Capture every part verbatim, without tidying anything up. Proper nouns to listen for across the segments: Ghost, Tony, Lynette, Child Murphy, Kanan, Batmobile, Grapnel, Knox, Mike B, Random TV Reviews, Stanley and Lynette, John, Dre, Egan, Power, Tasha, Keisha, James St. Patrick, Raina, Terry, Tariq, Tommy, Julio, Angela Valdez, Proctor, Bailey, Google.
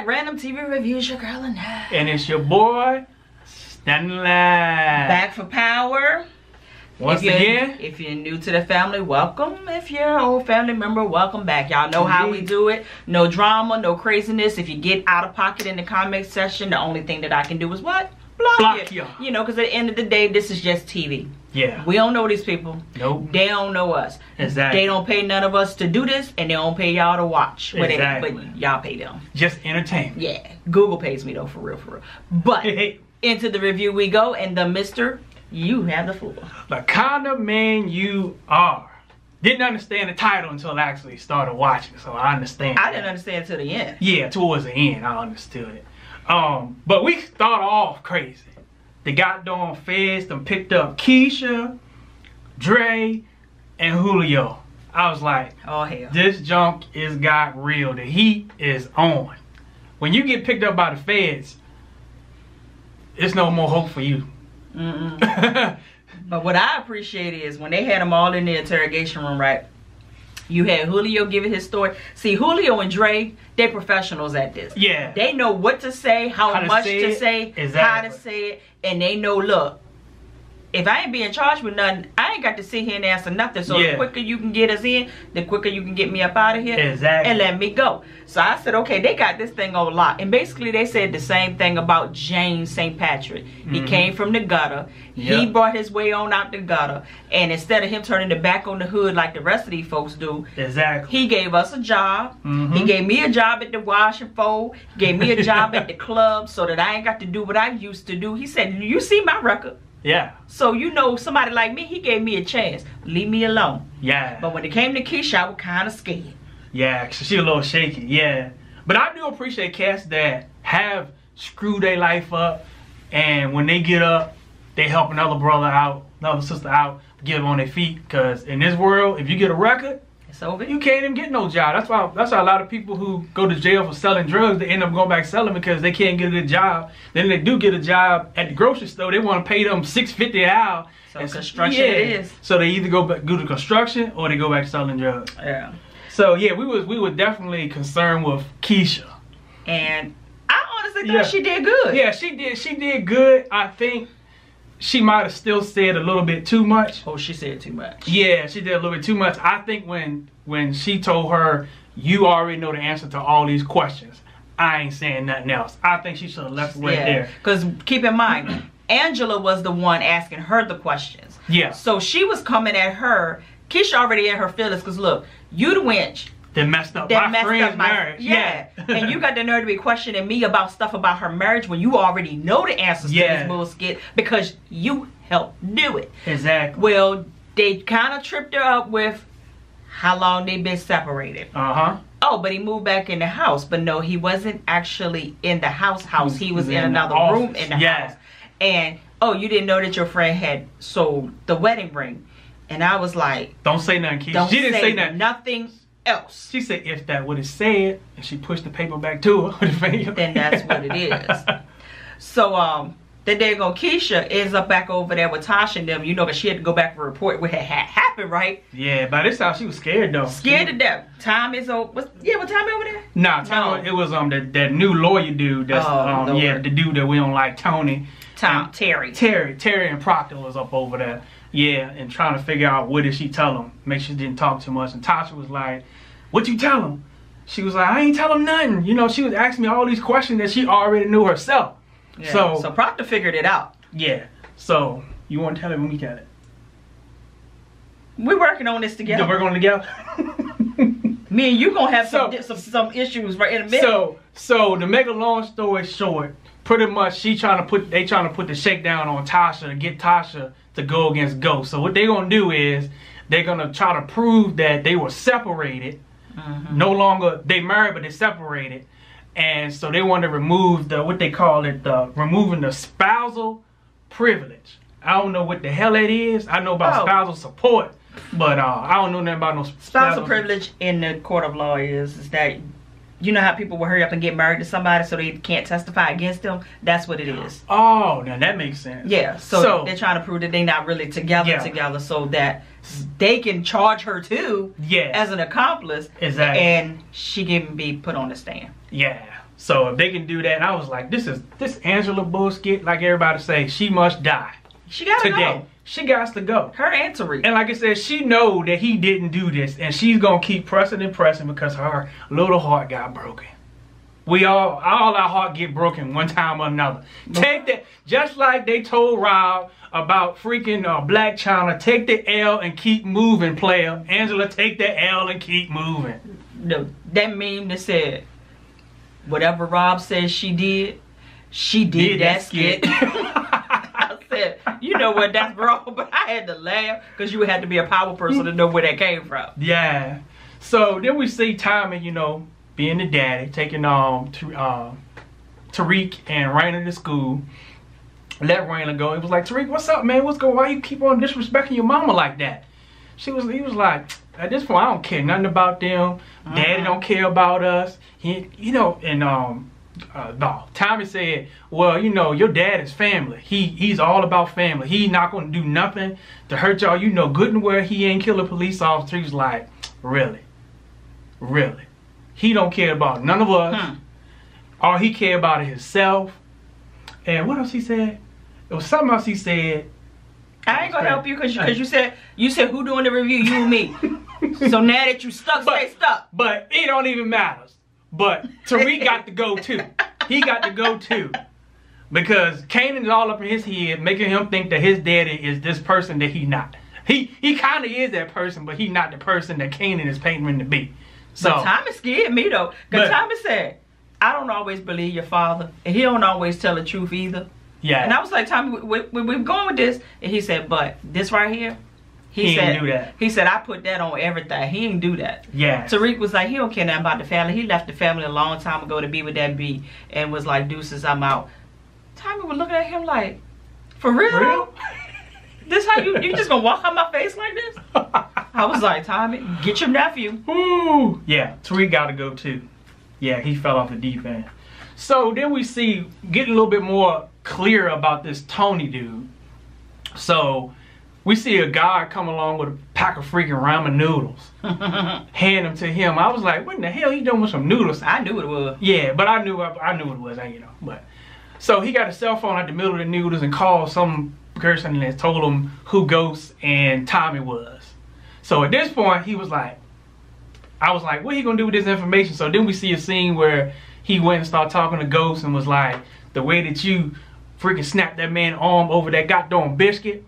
back. Random T V Reviews, your girl Lynette. And it's your boy, Stanley. Back for Power. Once if again. If you're new to the family, welcome. If you're an old family member, welcome back. Y'all know how we do it. No drama, no craziness. If you get out of pocket in the comment section, the only thing that I can do is what? Block, Block you. You know, because at the end of the day, this is just T V. Yeah. We don't know these people. Nope. They don't know us. Exactly. They don't pay none of us to do this, and they don't pay y'all to watch. Exactly. But y'all pay them. Just entertainment. Yeah. Google pays me, though, for real, for real. But into the review we go, and the mister... You have the fool. The kind of man you are. Didn't understand the title until I actually started watching, so I understand. I that. didn't understand till the end. Yeah, towards the end, I understood it. Um, but we start off crazy. The goddamn feds done picked up Keisha, Dre, and Julio. I was like, oh hell, this junk is got real. The heat is on. When you get picked up by the feds, it's no more hope for you. Mm-mm. But what I appreciate is when they had them all in the interrogation room, right? You had Julio giving his story. See, Julio and Dre, they're professionals at this. Yeah. They know what to say, how, how much to say, to say how to say it, and they know, look, if I ain't being charged with nothing, I ain't got to sit here and answer nothing. So yeah. The quicker you can get us in, the quicker you can get me up out of here. Exactly. And let me go. So I said, okay, they got this thing on lock. And basically they said the same thing about James Saint Patrick. Mm-hmm. He came from the gutter. Yep. He brought his way on out the gutter. And instead of him turning the back on the hood like the rest of these folks do. Exactly. He gave us a job. Mm-hmm. He gave me a job at the wash and fold. He gave me a job at the club so that I ain't got to do what I used to do. He said, you see my record. Yeah. So you know somebody like me, he gave me a chance. Leave me alone. Yeah. But when it came to Keisha, I was kind of scared. Yeah, because she was a little shaky. Yeah. But I do appreciate cats that have screwed their life up. And when they get up, they help another brother out, another sister out, get them on their feet. Because in this world, if you get a record, it's over. You can't even get no job. That's why, that's why a lot of people who go to jail for selling drugs, they end up going back selling because they can't get a good job. Then they do get a job at the grocery store. They want to pay them six fifty an hour. So construction, yeah. It is. So they either go back do the construction or they go back selling drugs. Yeah. So yeah, we was we were definitely concerned with Keisha. And I honestly thought yeah. she did good. Yeah, she did. She did good. I think she might have still said a little bit too much. Oh, she said too much. Yeah, she did a little bit too much. I think when when she told her, you already know the answer to all these questions. I ain't saying nothing else. I think she should have left it right yeah. there. Because keep in mind, Angela was the one asking her the questions. Yeah. So she was coming at her. Keisha already in her feelings because look, you the wench. That messed up that my messed friend's up my, marriage. Yeah. yeah. And you got the nerve to be questioning me about stuff about her marriage when you already know the answers yeah. to this bullshit because you helped do it. Exactly. Well, they kind of tripped her up with how long they've been separated. Uh-huh. Oh, but he moved back in the house. But no, he wasn't actually in the house house. He was in, in another room in the yeah. house. And, oh, you didn't know that your friend had sold the wedding ring. And I was like... Don't say nothing, Keisha. She didn't say nothing. nothing. else. She said if that would have said, and she pushed the paper back to her. Then that's what it is. So um the day ago Keisha ends up back over there with Tasha and them, you know, because she had to go back and report what had happened, right? Yeah, by this time she was scared though. Scared she, to death. Tom is over was, yeah, was Tommy over there? Nah, Tom, no. It was um that, that new lawyer dude that's oh, um Lord. yeah, the dude that we don't like, Tony. Tom and, Terry. Terry. Terry and Proctor was up over there. Yeah, and trying to figure out what did she tell him. Make sure she didn't talk too much. And Tasha was like, what you tell him? She was like, I ain't tell him nothing. You know, she was asking me all these questions that she already knew herself. Yeah, so, so Proctor figured it out. Yeah. So you want to tell it when we tell it? We're working on this together. We're working together. Me and you going to have some, so, some some issues right in a minute. So, so to make a long story short, pretty much she trying to put, they trying to put the shakedown on Tasha to get Tasha to go against Ghost. So what they're going to do is they're going to try to prove that they were separated. Mm-hmm. No longer, they married, but they separated. And so they want to remove the, what they call it, the removing the spousal privilege. I don't know what the hell that is. I know about oh. spousal support, but uh, I don't know nothing about no spousal. Spousal privilege in the court of law is, is that... You know how people will hurry up and get married to somebody so they can't testify against them? That's what it is. Oh, now that makes sense. Yeah, so, so they're trying to prove that they're not really together yeah. together so that they can charge her too yes. as an accomplice. Exactly. And she can be put on the stand. Yeah. So if they can do that, I was like, this is this Angela bullshit. Like everybody say, she must die. She gotta today. go. She gots to go. Her and Tariq. And like I said, she know that he didn't do this, and she's gonna keep pressing and pressing because her little heart got broken. We all, all our heart get broken one time or another. Take that, just like they told Rob about freaking uh, Black China, take the L and keep moving, player. Angela, take the L and keep moving. No, that meme that said, whatever Rob says she did, she did, did that, that skit. I said, you know what, that's wrong, but I had to laugh because you had to be a power person to know where that came from. Yeah. So then we see Tommy, you know, being the daddy, taking um, to, um, Tariq and Raina to school. Let Raina go. It was like, Tariq, what's up, man? What's going on? Why you keep on disrespecting your mama like that? She was, he was like, at this point, I don't care nothing about them. Uh-huh. Daddy don't care about us. He, you know, and um, uh, no. Tommy said, well, you know, your dad is family. He, he's all about family. He's not going to do nothing to hurt y'all. You know good and well he ain't kill a police officer. He was like, really? Really? He don't care about none of us. Hmm. All he care about is himself. And what else he said? It was something else he said. I ain't gonna help you because you, you said you said who doing the review, you and me. So now that you stuck, but, stay stuck. But it don't even matter. But Tariq got to go too. He got to go too. Because Kanan is all up in his head, making him think that his daddy is this person that he not. He he kinda is that person, but he not the person that Kanan is painting him to be. So but Tommy scared me though, because Tommy said, I don't always believe your father, and he don't always tell the truth either. Yeah. And I was like, Tommy, we, we, we're going with this, and he said, but this right here, he, he said, didn't do that. He said, I put that on everything. He didn't do that. Yeah. Tariq was like, he don't care nothing about the family. He left the family a long time ago to be with that B, and was like, deuces, I'm out. Tommy was looking at him like, for real? real? This how you you just gonna walk on my face like this? I was like, Tommy, get your nephew. Ooh. Yeah, Tariq gotta go too. Yeah, he fell off the deep end. So then we see getting a little bit more clear about this Tony dude. So we see a guy come along with a pack of freaking ramen noodles. Hand them to him. I was like, what in the hell he doing with some noodles? I knew what it was. Yeah, but I knew I, I knew what it was, I, you know. But so he got a cell phone at the middle of the noodles and called some person and told him who Ghost and Tommy was. So at this point, he was like, I was like, what he gonna do with this information? So then we see a scene where he went and started talking to Ghost and was like, the way that you freaking snapped that man's arm over that goddamn biscuit,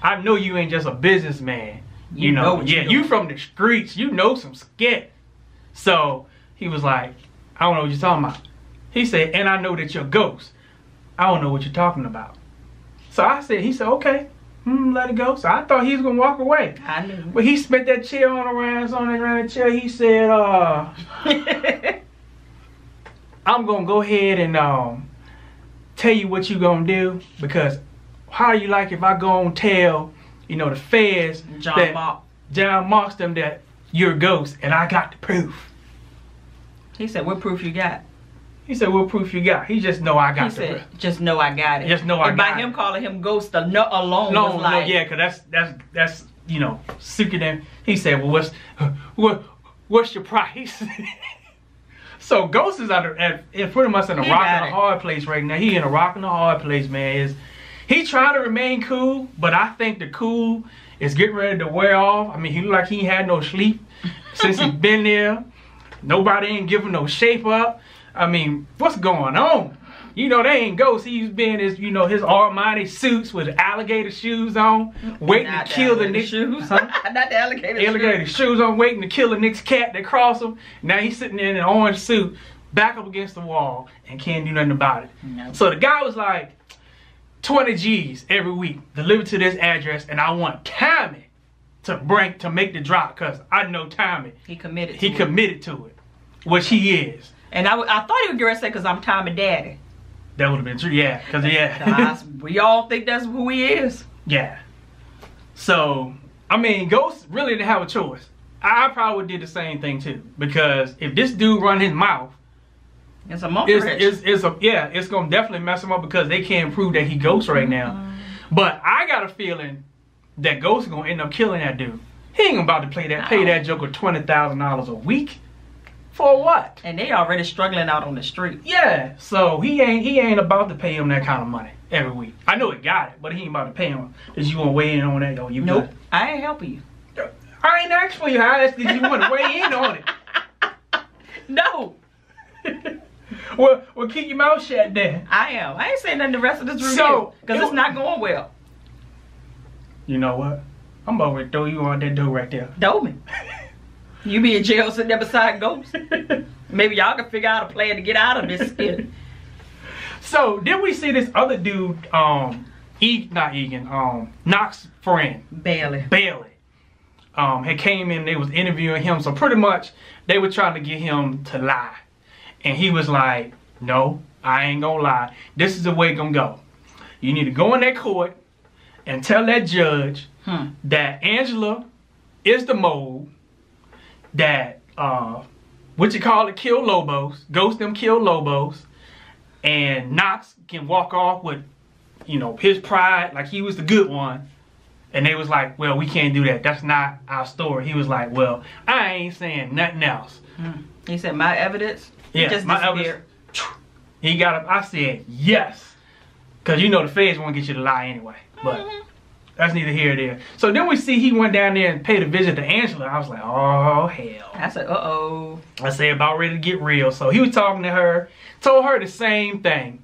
I know you ain't just a businessman. You, you know, know yeah, you, you from the streets. You know some skit. So he was like, I don't know what you're talking about. He said, and I know that you're Ghost. I don't know what you're talking about. So I said, he said, okay. Hmm, let it go. So I thought he was gonna walk away. I knew. But he spent that chair on around, on around the chair. He said, uh, I'm gonna go ahead and um, tell you what you gonna do, because how you like if I go and tell, you know, the feds, John that Mark. John marks them that you're a Ghost, and I got the proof. He said, what proof you got? He said, what proof you got? He just know I got it. He said, proof. just know I got it. Just know I and got it. And by him calling him Ghost alone no, was like... No, yeah, because that's, that's, that's, you know, sicker than... He said, well, what's what, what's your price? So Ghost is out of, at, at pretty much in a he rock and a hard place right now. He in a rock and a hard place, man. Is He trying to remain cool, but I think the cool is getting ready to wear off. I mean, he look like he ain't had no sleep since he's been there. Nobody ain't giving no shape up. I mean, what's going on? You know, they ain't Ghost. He's been his, you know, his almighty suits with alligator shoes on, waiting Not to kill the next shoes. Huh? Not the alligator, alligator shoes. shoes on, waiting to kill the next cat that crossed him. Now he's sitting there in an orange suit, back up against the wall, and can't do nothing about it. Nope. So the guy was like, twenty G's every week delivered to this address, and I want Tommy to bring to make the drop, cause I know Tommy. He committed. He to committed it. to it, which he is. And I, I thought he would get ready to say, because I'm Tommy Daddy. That would have been true, yeah. Cause, yeah. I, we all think that's who he is. Yeah. So, I mean, Ghost really didn't have a choice. I probably did the same thing, too. Because if this dude run his mouth... It's a monkey. It's, it's, it's a Yeah, it's going to definitely mess him up, because they can't prove that he Ghost right now. Mm-hmm. But I got a feeling that Ghost is going to end up killing that dude. He ain't about to play that, pay that joke with twenty thousand dollars a week. for what? And they already struggling out on the street. Yeah, so he ain't he ain't about to pay him that kind of money every week. I know he got it, but he ain't about to pay him. Is you gonna weigh in on that? Yo, you nope. Good? I ain't helping you. I ain't asked for you. I asked if you want to weigh in on it. No. Well, well, keep your mouth shut then. I am. I ain't saying nothing the rest of this review. So, because it it's not going well. You know what? I'm about to throw you on that door right there. Throw me. You be in jail sitting there beside Ghost. Maybe y'all can figure out a plan to get out of this shit. So, then we see this other dude, um, e not Egan, um, Knox's friend. Bailey. Bailey. Um, had came in, they was interviewing him. So, pretty much, they were trying to get him to lie. And he was like, no, I ain't gonna lie. This is the way it's gonna go. You need to go in that court and tell that judge hmm. that Angela is the mole, that, uh, what you call it, kill Lobos, Ghost them kill Lobos, and Knox can walk off with, you know, his pride, like he was the good one. And they was like, well, we can't do that. That's not our story. He was like, well, I ain't saying nothing else. Hmm. He said, my evidence? Yeah, just my evidence. He got up. I said, yes. Because you know the feds won't get you to lie anyway. But mm-hmm. that's neither here nor there. So then we see he went down there and paid a visit to Angela. I was like, oh, hell. I said, uh-oh. I said, about ready to get real. So he was talking to her, told her the same thing.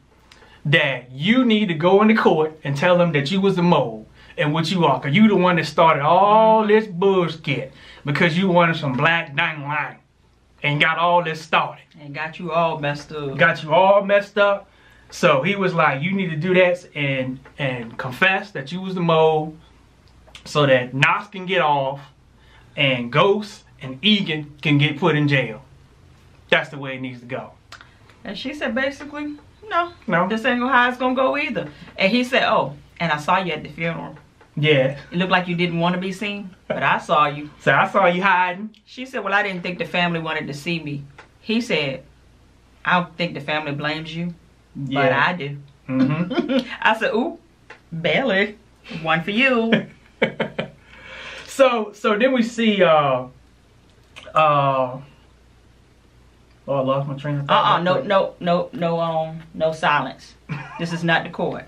That you need to go into court and tell them that you was the mole. And what you are. Because you the one that started all this bullshit. Because you wanted some black dang line. And got all this started. And got you all messed up. Got you all messed up. So he was like, you need to do that and and confess that you was the mole so that Knox can get off and Ghost and Egan can get put in jail. That's the way it needs to go. And she said basically, no. No. This ain't how it's gonna go either. And he said, oh, and I saw you at the funeral. Yeah. It looked like you didn't want to be seen, but I saw you. So I saw you hiding. She said, well, I didn't think the family wanted to see me. He said, I don't think the family blames you, yeah. but I do. Mm-hmm. I said, ooh, Bailey, one for you. so so then we see, uh, uh, oh, I lost my train of thought. Uh-uh, no, no, no, no, um, no silence. This is not the court.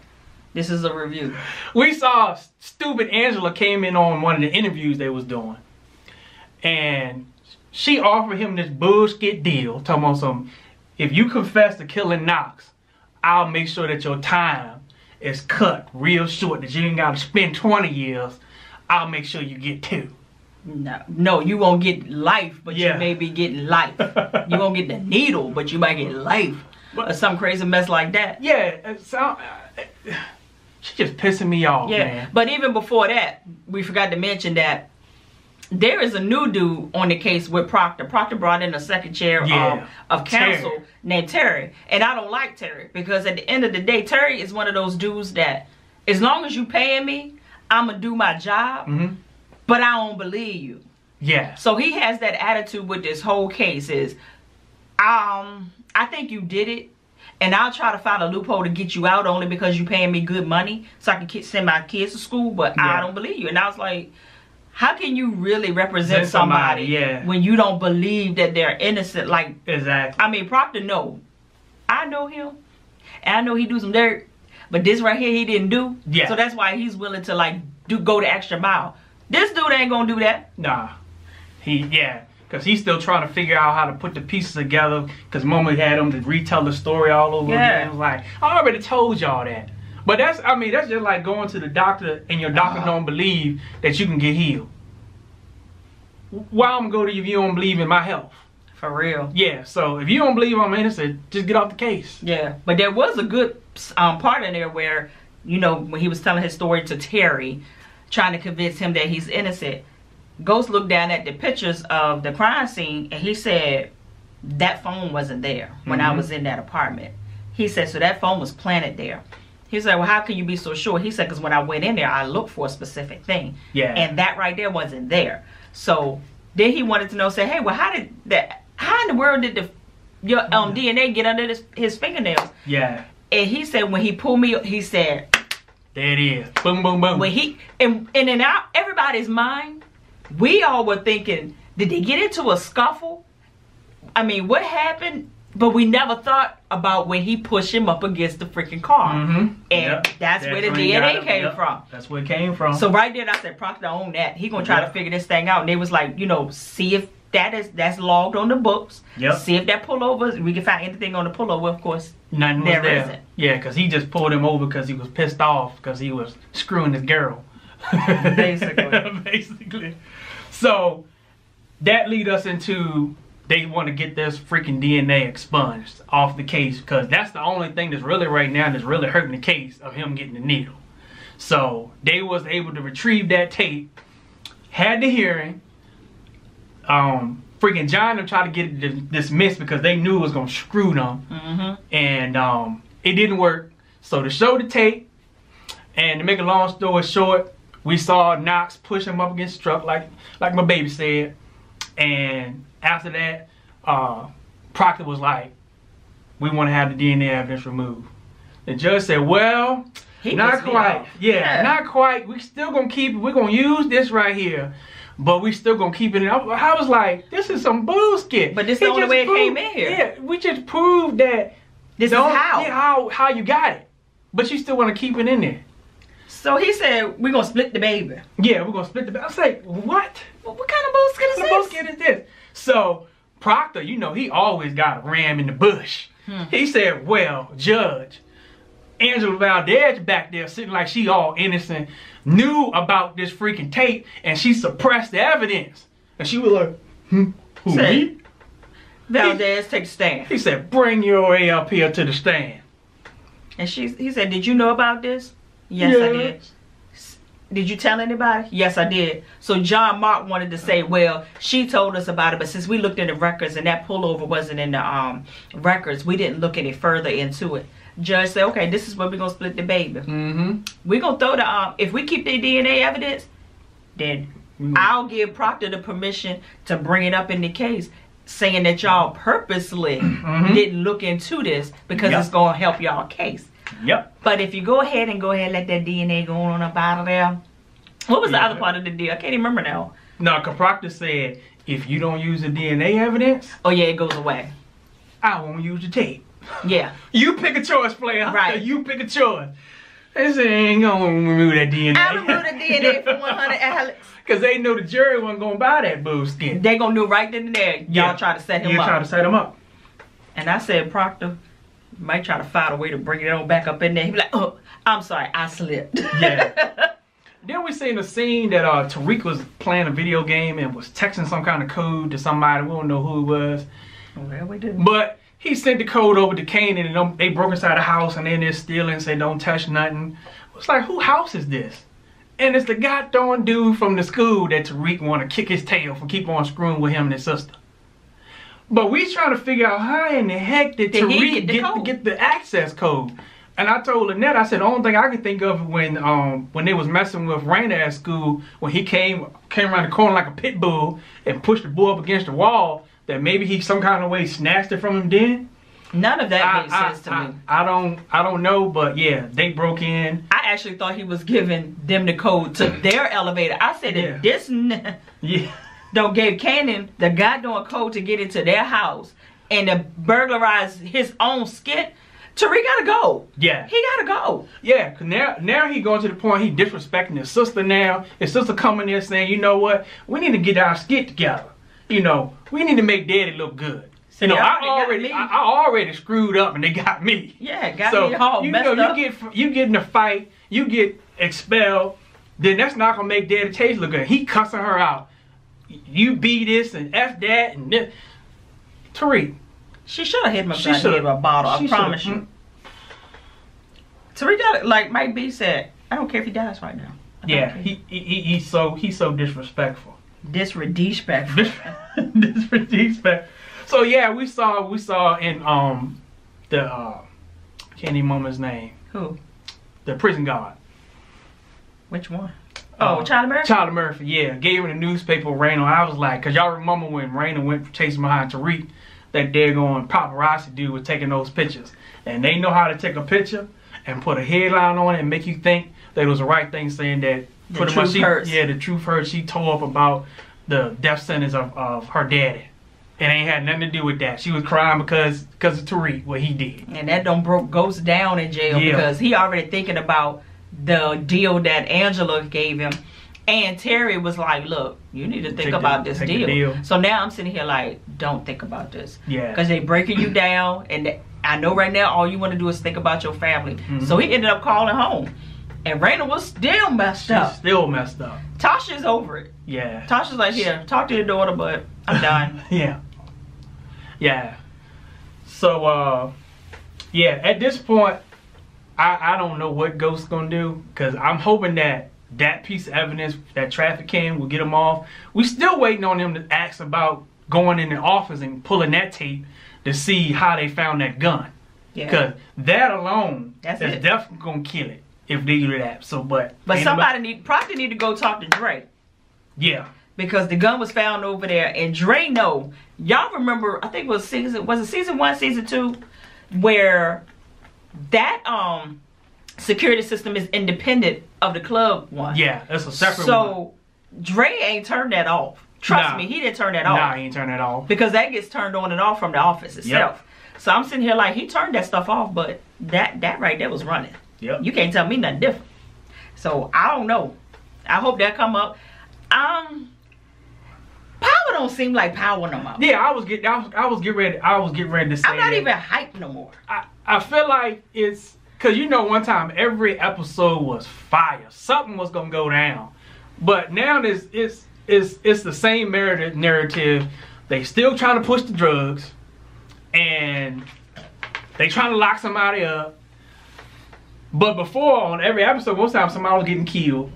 This is a review. We saw stupid Angela came in on one of the interviews they was doing. And she offered him this bullshit deal. Talking about some, if you confess to killing Knox, I'll make sure that your time is cut real short. That you ain't got to spend twenty years. I'll make sure you get two. No, no, you won't get life, but yeah. you may be getting life. You won't get the needle, but you might get life. But, or some crazy mess like that. Yeah, so... Uh, She just pissing me off, yeah. man. But even before that, we forgot to mention that there is a new dude on the case with Proctor. Proctor brought in a second chair yeah. um, of counsel Terry. named Terry. And I don't like Terry because at the end of the day, Terry is one of those dudes that as long as you paying me, I'm going to do my job, mm-hmm. but I don't believe you. Yeah. So he has that attitude with this whole case is, um, I think you did it. And I'll try to find a loophole to get you out only because you're paying me good money so I can send my kids to school, but yeah. I don't believe you. And I was like, how can you really represent somebody, somebody yeah. when you don't believe that they're innocent? Like, exactly. I mean, Proctor, no. I know him. And I know he do some dirt, but this right here he didn't do. Yeah. So that's why he's willing to, like, do go the extra mile. This dude ain't going to do that. Nah. He, yeah. Because he's still trying to figure out how to put the pieces together. Because Mama had him to retell the story all over yeah. again. It was like, I already told y'all that. But that's, I mean, that's just like going to the doctor and your doctor uh-huh. don't believe that you can get healed. Why I'm going to go to you if you don't believe in my health? For real. Yeah, so if you don't believe I'm innocent, just get off the case. Yeah, but there was a good um, part in there where, you know, when he was telling his story to Terry, trying to convince him that he's innocent. Ghost looked down at the pictures of the crime scene and he said that phone wasn't there when mm-hmm. I was in that apartment. He said, so that phone was planted there. He said, well, how can you be so sure? He said, because when I went in there, I looked for a specific thing. Yeah. And that right there wasn't there. So then he wanted to know, say, hey, well, how did that, how in the world did the your um, yeah. D N A get under this, his fingernails? Yeah. And he said, when he pulled me, he said, there it is. Boom, boom, boom. When he, and, and in our, everybody's mind, we all were thinking, did they get into a scuffle? I mean, what happened? But we never thought about when he pushed him up against the freaking car. Mm-hmm. And yep. that's that where the D N A came yep. from. That's where it came from. So right then I said, Proctor owned that. He gonna try yep. to figure this thing out. And they was like, you know, see if that is that's logged on the books. Yep. See if that pullover, we can find anything on the pullover. Of course, nothing there, there isn't. Yeah, because he just pulled him over because he was pissed off because he was screwing his girl. Basically. Basically. So that lead us into... They want to get this freaking D N A expunged off the case because that's the only thing that's really right now that's really hurting the case of him getting the needle. So they was able to retrieve that tape, had the hearing. Um, freaking John tried to get it dismissed because they knew it was gonna screw them, mm-hmm. and um, it didn't work. So to show the tape, and to make a long story short, we saw Knox push him up against the truck, like like my baby said, and. After that, uh, Proctor was like, we want to have the D N A evidence removed. The judge said, well, he not quite. Yeah, yeah, not quite. We still going to keep it. We're going to use this right here, but we still going to keep it. And I, I was like, this is some bullshit. But this is the only way it came in here. Yeah, we just proved that this is how. Yeah, how, how you got it, but you still want to keep it in there. So he said, we're going to split the baby. Yeah, we're going to split the baby. I was like, what? Well, what kind of bullshit is this? What bullshit is this? So Proctor, you know, he always got a ram in the bush. Hmm. He said, well, Judge, Angela Valdez back there sitting like she all innocent, knew about this freaking tape, and she suppressed the evidence. And she was like, hmm, who said, me? Valdez, he, take the stand. He said, bring your A up here to the stand. And she, he said, did you know about this? Yes, yes, I did. Did you tell anybody? Yes, I did. So John Mark wanted to say, well, she told us about it, but since we looked in the records and that pullover wasn't in the um, records, we didn't look any further into it. Judge said, okay, this is where we're going to split the baby. Mm-hmm. We're going to throw the, um, if we keep the D N A evidence, then mm-hmm. I'll give Proctor the permission to bring it up in the case, saying that y'all purposely mm-hmm. didn't look into this because yep. it's going to help y'all case. Yep. But if you go ahead and go ahead and let that D N A go on up out of there. What was yeah. the other part of the deal? I can't even remember now. No, Proctor said, if you don't use the D N A evidence. Oh, yeah, it goes away. I won't use the tape. Yeah. You pick a choice, player. Right. You pick a choice. They said, ain't going to remove that D N A. I removed the D N A from one hundred, Alex. Because they knew the jury wasn't going to buy that boo skin. They going to do right then and there. Y'all yeah. try to set him yeah, up. Y'all try to set him up. And I said, Proctor might try to find a way to bring it on back up in there. He be like, oh, I'm sorry, I slipped. Yeah. Then we seen a scene that uh, Tariq was playing a video game and was texting some kind of code to somebody. We don't know who it was. Well, we do. But he sent the code over to Kanan and they broke inside the house and then they're stealing and say, don't touch nothing. It's like, who house is this? And it's the goddamn dude from the school that Tariq want to kick his tail for keep on screwing with him and his sister. But we trying to figure out how in the heck did, did Tariq get the, get the access code. And I told Lynette, I said, the only thing I could think of when um when they was messing with Raina at school, when he came came around the corner like a pit bull and pushed the bull up against the wall, that maybe he some kind of way snatched it from him then. None of that makes sense to I, me. I, I don't I don't know, but yeah, they broke in. I actually thought he was giving them the code to their elevator. I said, yeah. if this n yeah. don't gave Kanan the goddamn code to get into their house and to burglarize his own skit, Tariq gotta go. Yeah. He gotta go. Yeah, cause now, now he going to the point he disrespecting his sister now. His sister coming there saying, you know what, we need to get our skit together. You know, we need to make daddy look good. You know, I already, I, I already screwed up and they got me. Yeah, got so, me all you messed know, up. You get, you get in a fight, you get expelled, then that's not gonna make daddy Chase look good. He cussing her out. You be this and F that and this. Tariq. She should have hit him up and gave her a bottle. I promise you. Tariq got it. Like Mike B said, I don't care if he dies right now. I yeah, he, he, he he's so he's so disrespectful. Disrespectful. Disrespectful. So yeah, we saw we saw in um the uh, can't even remember his name. Who? The prison guard. Which one? Oh, uh, Child Murphy? Child Murphy, yeah. Gave him the newspaper, Raina. I was like, because y'all remember when Raina went chasing behind Tariq, that they're going paparazzi dude was taking those pictures. And they know how to take a picture and put a headline on it and make you think that it was the right thing, saying that the pretty much she, yeah, the truth hurts. She told up about the death sentence of, of her daddy. It ain't had nothing to do with that. She was crying because because of Tariq, what he did. And that done broke Ghost down in jail, yeah, because he already thinking about the deal that Angela gave him. And Terry was like, look, you need to think take about the, this deal. deal. So now I'm sitting here like, don't think about this. Yeah. Because they breaking you down. And they, I know right now all you want to do is think about your family. Mm-hmm. So he ended up calling home. And Raina was still messed She's up. still messed up. Tasha's over it. Yeah. Tasha's like, here, talk to your daughter, but I'm done. Yeah. Yeah. So, uh, yeah, at this point, I, I don't know what Ghost's going to do. Because I'm hoping that that piece of evidence, that traffic cam, will get him off. We still waiting on him to ask about going in the office and pulling that tape to see how they found that gun. Yeah. Because that alone, that's is it. definitely going to kill it. If they do that, so but. But somebody need, probably need to go talk to Dre. Yeah. Because the gun was found over there, and Dre know. Y'all remember? I think it was season was it season one, season two, where that um security system is independent of the club one. Yeah, that's a separate so, one. So Dre ain't turned that off. Trust nah. me, he didn't turn that off. Nah, he ain't turned that off. Because that gets turned on and off from the office itself. Yep. So I'm sitting here like he turned that stuff off, but that that right there was running. Yep. You can't tell me nothing different. So I don't know. I hope that come up. Um, Power don't seem like Power no more. Yeah, I was get, I was, I was get ready. I was getting ready to say. I'm not that. even hyped no more. I, I feel like it's because you know one time every episode was fire. Something was gonna go down, but now it's it's it's it's the same narrative. They still trying to push the drugs, and they trying to lock somebody up. But before, on every episode, most times somebody was getting killed.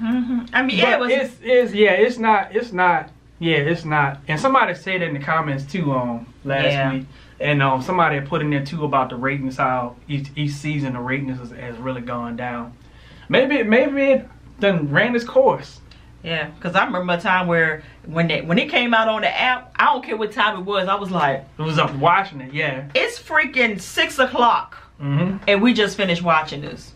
Mm-hmm. I mean, yeah, it was. It's, it's, yeah, it's not, it's not, yeah, it's not. And somebody said in the comments too, um, last yeah. week, and um, somebody put in there too about the ratings, how each each season the ratings has, has really gone down. Maybe, maybe it done ran its course. Yeah, because I remember a time where when they, when it came out on the app, I don't care what time it was, I was like, it was up watching it. Yeah, it's freaking six o'clock. Mm-hmm. And we just finished watching this.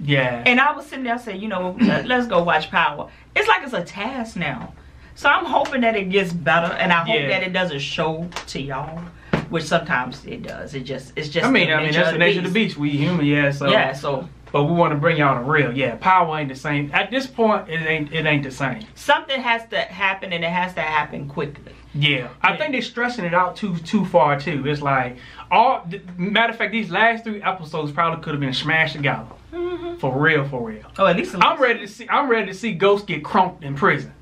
Yeah. And I was sitting there, I said, you know, let's go watch Power. It's like it's a task now. So I'm hoping that it gets better, and I hope yeah. that it doesn't show to y'all, which sometimes it does. It just, it's just. I mean, I mean, that's the nature of the beach. We human, yeah. So yeah, so. But we want to bring y'all the real. Yeah, Power ain't the same at this point. It ain't, it ain't the same. Something has to happen, and it has to happen quickly. Yeah, I yeah. think they're stressing it out too too far too. It's like all matter of fact, these last three episodes probably could have been smashed together, mm-hmm. for real, for real. Oh, at least I'm least. ready to see. I'm ready to see Ghost get crunked in prison.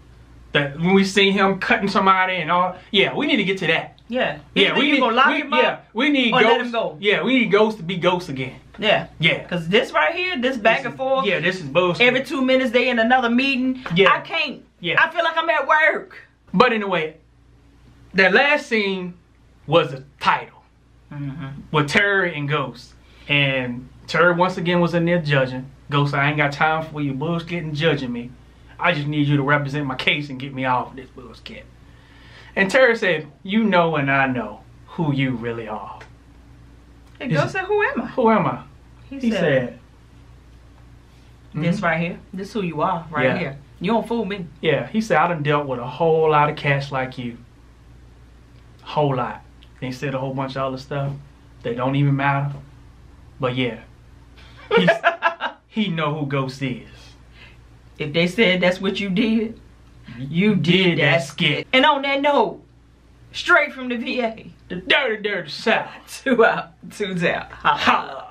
That when we see him cutting somebody and all. Yeah, we need to get to that. Yeah, yeah. Either we need gonna lock we, him up. Yeah, we need or Ghost. Let him go. Yeah, we need Ghost to be Ghost again. Yeah, yeah. Cause this right here, this back this and forth. Is, yeah, this is bullshit. Every two minutes they in another meeting. Yeah, I can't. Yeah, I feel like I'm at work. But anyway. That last scene was a title, mm-hmm. with Terry and Ghost. And Terry once again was in there judging. Ghost, I ain't got time for your bullshit and judging me. I just need you to represent my case and get me off of this bullshit. And Terry said, you know and I know who you really are. And Ghost said, who am I? Who am I? He, he said, said mm-hmm. this right here, this who you are right yeah. here. You don't fool me. Yeah, he said, I done dealt with a whole lot of cats like you. Whole lot. They said a whole bunch of other stuff that don't even matter. But yeah, he's, he know who Ghost is. If they said that's what you did, you did, did that skit. And on that note, straight from the V A, the dirty, dirty south, two out, two's out. Holla. Holla.